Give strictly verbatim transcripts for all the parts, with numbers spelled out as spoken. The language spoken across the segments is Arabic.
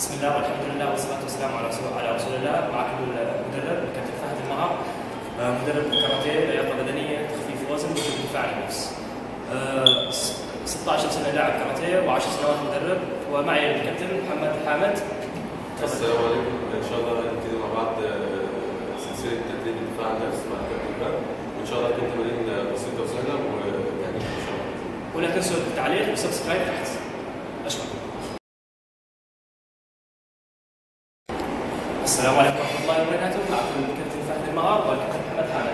بسم الله والحمد لله والصلاه والسلام على رسول على رسول الله. معكم المدرب الكابتن فهد المهر، مدرب الكاراتيه، لياقه بدنيه، تخفيف وزن، دفاع عن النفس. ستة عشر سنه لاعب كاراتيه وعشر سنوات مدرب، ومعي الكابتن محمد الحامد. السلام عليكم، ان شاء الله نبتدي مع بعض سلسله تدريب الدفاع عن النفس مع الكابتن فهد، وان شاء الله تكون تمارين بسيطه وسهله، ويعني ان شاء الله. ولا تنسوا التعليق وسبسكرايب تحت. اشكركم. السلام عليكم ورحمة الله وبركاته، معكم الكابتن فهد المغار والكابتن محمد الحامد.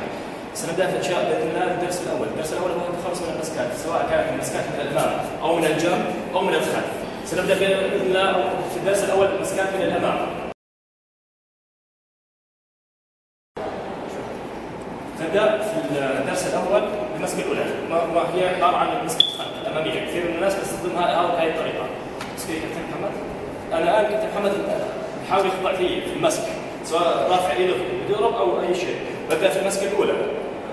سنبدأ في إنشاء بإذن الله الدرس الأول، الدرس الأول هو التخلص من المسكات، سواء كانت المسكات من الأمام أو من الجنب أو من الخلف. سنبدأ بإذن الله في الدرس الأول المسكات من الأمام. نبدأ في الدرس الأول بالمسكة الأولى، وهي عبارة عن المسكة الخلف الأمامية، كثير من الناس تستخدمها بهذه الطريقة. مسكة كابتن محمد. أنا الآن كابتن محمد حاول يخضع لي في المسك، سواء رافع ايده بدورب او اي شيء. ببدا في المسكه الاولى،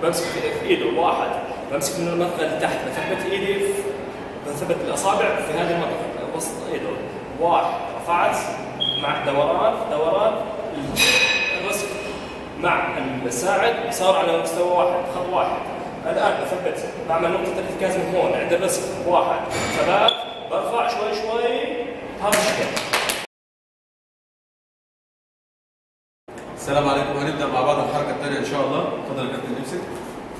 بمسك في ايده واحد، بمسك من المنطقه اللي تحت، بثبت ايدي في... بثبت الاصابع في هذه المنطقه وسط ايده، واحد، رفعت مع دوران دوران الرسم مع الساعد صار على مستوى واحد، خط واحد. الان بثبت، بعمل نقطه الارتكاز من هون عند الرسم، واحد، ثبات، برفع شوي شوي بهذا الشكل. السلام عليكم، هنبدا مع بعض الحركه الثانيه ان شاء الله. اتفضل يا كابتن امسك.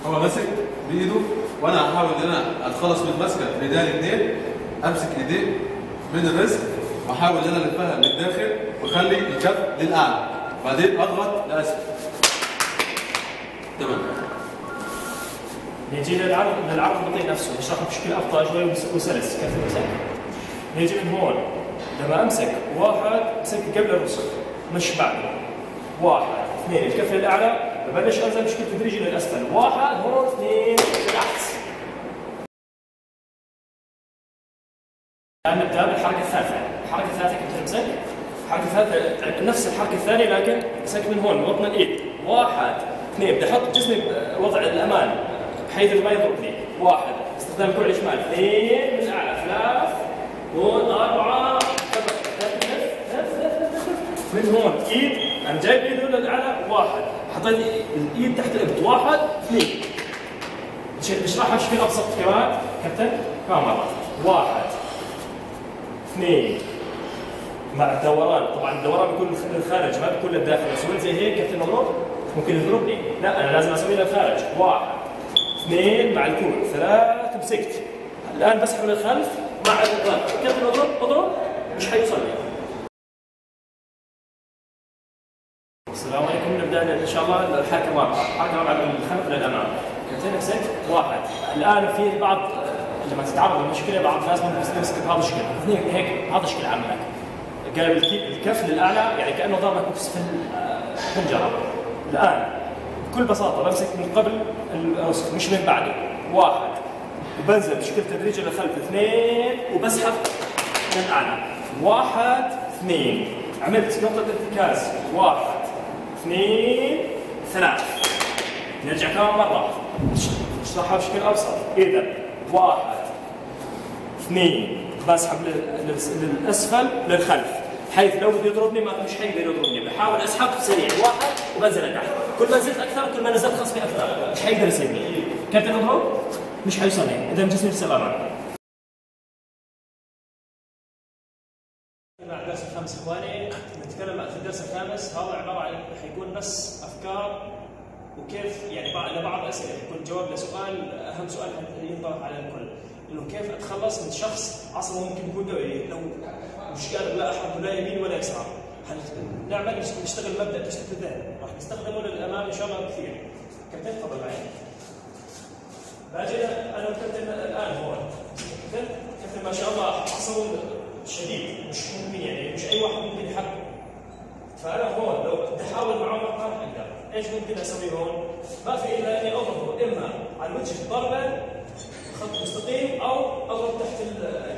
هو ماسك بايده، وانا هحاول ان انا اتخلص من المسكه بايديا الاثنين، امسك ايديه من الرزق واحاول ان انا الفها للداخل واخلي الكف للاعلى، بعدين اضغط لاسفل. تمام. نيجي للعرض، للعرض بطيء نفسه، نشرحه بشكل افضل شوي وسلس. كابتن امسك. نيجي من هون، لما امسك واحد امسك قبل الرسل مش بعده. واحد، اثنين، الكف للاعلى، ببلش انزل بشكل تدريجي للاسفل، واحد، هون، اثنين، بالعكس. الان نبدا بالحركه الثالثه، الحركه الثالثه كنت تمسك، الحركه الثالثه نفس الحركه الثانيه لكن مسكت من هون ببطن الايد، واحد، اثنين، بدي احط جسمي بوضع الامان بحيث ما يضربني، واحد، استخدام الكوع الشمال، اثنين، من الاعلى، ثلاث، هون، اربعه، من هون ايد، انا جايب ايده للاعلى واحد، حطيت الايد تحت الابط، واحد اثنين. نشرحها بشكل ابسط كمان كابتن، كمان مره، واحد اثنين مع الدوران، طبعا الدوران بيكون للخارج ما بيكون للداخل، لو سويت زي هيك كابتن مغروب ممكن يضربني، لا انا لازم اسوي للخارج، واحد اثنين مع الكوع، ثلاث مسكت، الان بسحب للخلف مع الضغط، كابتن اضرب اضرب مش حيوصلني. السلام عليكم، نبدا ان شاء الله الحركه الرابعه، الحركه الرابعه من الخلف للامام. كابتن امسك واحد، الان في بعض لما تتعرض لمشكله بعض الناس ممكن تمسك بهذا الشكل، اثنين هيك هذا الشكل عملك. قلب الكف للاعلى يعني كانه ضربك في الحنجره. الان بكل بساطه بمسك من قبل الرسل مش من بعده، واحد وبنزل بشكل تدريجي للخلف، اثنين وبسحب للاعلى، واحد اثنين، عملت نقطه ارتكاز، واحد اثنين ثلاث. نرجع كمان مرة، نشرحها بشكل أبسط، إذا واحد اثنين بسحب للأسفل للخلف، حيث لو بده يضربني ما مش حيقدر يضربني، بحاول أسحب سريع، واحد وبنزل لتحت، كل ما نزلت أكثر كل ما نزلت خصمي أكثر، مش حيقدر يصيبني، كابتن أضرب مش حيوصلني، إذا جسمي لسه بأمان. مع الدرس الخامس اخواني، نتكلم في الدرس الخامس هذا عباره عن حيكون بس افكار وكيف يعني لبعض الاسئله، يكون جواب لسؤال، اهم سؤال ينطرح على الكل انه كيف اتخلص من شخص عصبه ممكن يكون دوري لو مش قادر لا احد ولا يمين ولا يسار. نعمل نشتغل مبدا تشتيت الذهن، راح نستخدمه للامام ان شاء الله كثير. كابتن تفضل معي. باجي انا كابتن الان هون، كابتن ما شاء الله عصبه شديد مش ممكن يعني مش اي واحد ممكن يحققه. فانا هون لو بدي احاول معه ما راح اقدر، ايش ممكن اسوي هون؟ ما في الا اني اضربه اما على وجه ضربه خط مستقيم او اضرب تحت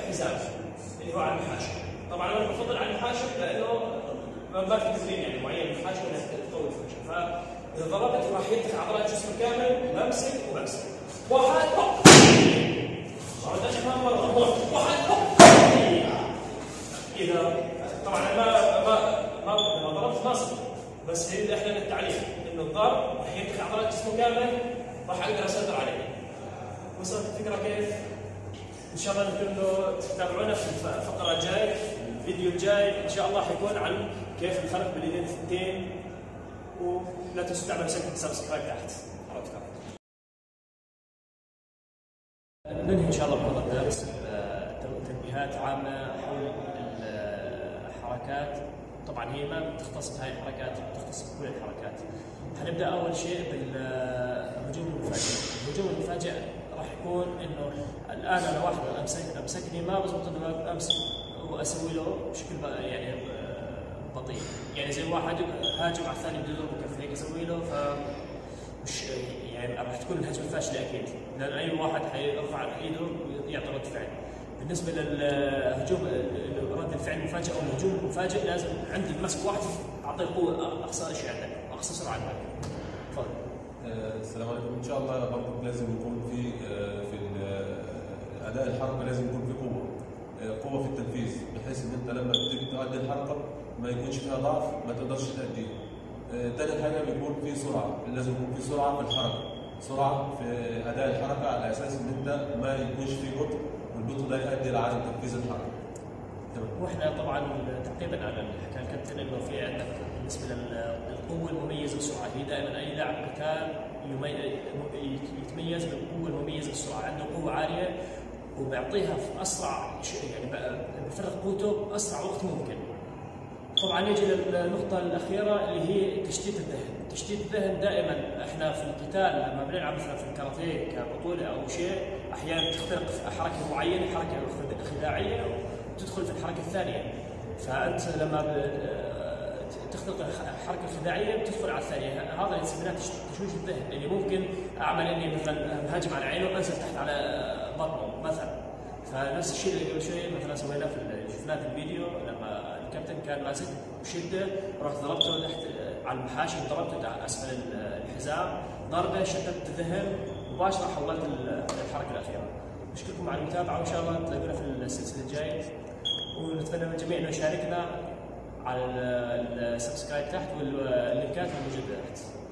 الحزام اللي هو على المحاشي. طبعا انا بفضل على المحاشي لانه ما في تمرين يعني معين المحاشي انها تطول الوجه، فاذا ضربت راح يدخل عضلات جسمي كامل، بمسك وبمسك. واحد هوب. ما بدي افهم مره واحد هوب. إذا طبعا ما مسهل احنا من التعليم انه الضرب راح ينفخ عضلات جسمه كامله راح اقدر اسيطر عليه. وصلت الفكره كيف؟ ان شاء الله نكملوا تتابعونا في الفقره الجايه، الفيديو الجاي ان شاء الله حيكون عن كيف الخلق باليدين الثنتين، ولا تنسوا تعملوا سكت سبسكرايب تحت على اكثر. ننهي ان شاء الله بهذا الدرس تنبيهات عامه حول الحركات، طبعا هي ما بتختص بهاي الحركات، بتختص بكل الحركات. حنبدا اول شيء بالهجوم المفاجئ، الهجوم المفاجئ راح يكون انه الان انا واحد امسك امسكني ما بزبط انه ما امسك واسوي له بشكل يعني بطيء، يعني زي واحد هاجم على الثاني بده يضربه كف هيك اسوي له، ف مش يعني راح تكون الهجمه فاشله اكيد، لان اي واحد حيرفع ايده ويعطي رد فعل. بالنسبه للهجوم رد الفعل المفاجئ او الهجوم المفاجئ لازم عندي مسك واحد اعطيه قوه اقصى شيء عندك اقصى سرعه عندك. تفضل. السلام عليكم. ان شاء الله برضه لازم يكون في في اداء الحركه لازم يكون في قوه قوه في التنفيذ، بحيث ان انت لما تؤدي الحركه ما يكونش فيها ضعف ما تقدرش تأديها. ثاني حاجه بيكون في سرعه، لازم يكون في سرعه في الحركه، سرعه في اداء الحركه على اساس ان انت ما يكونش في بطء، والبطء ده يؤدي لعدم تنفيذ الحركه. تمام. واحنا طبعا تقريبا على اللي حكى الكابتن انه في عندك بالنسبه للقوه المميزه والسرعه، هي دائما اي لاعب قتال يتميز بالقوه المميزه والسرعه، عنده قوه عاليه وبيعطيها في اسرع يعني بفرغ قوته باسرع وقت ممكن. طبعا نيجي للنقطة الأخيرة اللي هي تشتيت الذهن، تشتيت الذهن دائما احنا في القتال لما بنلعب مثلا في الكاراتيه كبطولة أو شيء أحيانا تخترق حركة معينة، حركة خداعية وتدخل في الحركة الثانية، فأنت لما تخترق حركة خداعية بتدخل على الثانية، هذا يسمونه تشويش الذهن، اللي ممكن أعمل إني مثلا بهاجم على عينه وأنزل تحت على بطنه مثلا. فنفس الشيء اللي قبل شوي مثلا سويناه في شفناه في الفيديو لما الكابتن كان ماسك وشده راح ضربته تحت على المحاشي، ضربته اسفل الحزام ضربه شتت الذهن مباشره حولت الحركه الاخيره. بشكركم على المتابعه وان شاء الله تلاقونا في السلسله الجايه، ونتمنى من الجميع انه يشاركنا على السبسكرايب تحت واللينكات الموجوده تحت.